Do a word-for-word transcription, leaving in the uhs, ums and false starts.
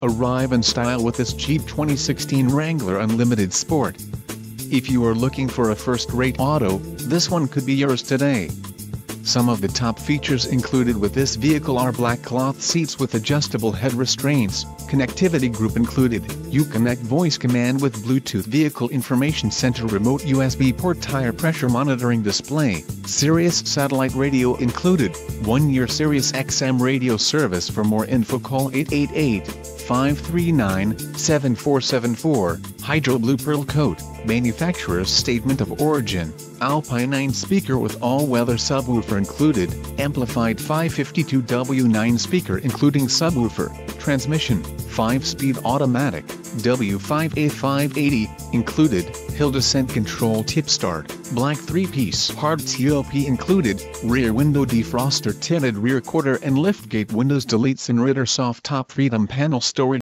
Arrive in style with this Jeep twenty sixteen Wrangler Unlimited Sport. If you are looking for a first-rate auto, this one could be yours today. Some of the top features included with this vehicle are black cloth seats with adjustable head restraints, connectivity group included, Uconnect voice command with Bluetooth vehicle information center remote U S B port, tire pressure monitoring display, Sirius satellite radio included, one year Sirius X M radio service. For more info call eight eight eight, five three nine, seven four seven four, Hydro Blue Pearl Coat, manufacturer's statement of origin, Alpine nine speaker with all-weather subwoofer included, amplified five fifty-two watt nine speaker including subwoofer, transmission, five-speed automatic, W five A five eighty, included, hill descent control tip start, black three-piece hard top included, rear window defroster, tinted rear quarter and liftgate windows, deletes and rear soft top, Freedom panel storage.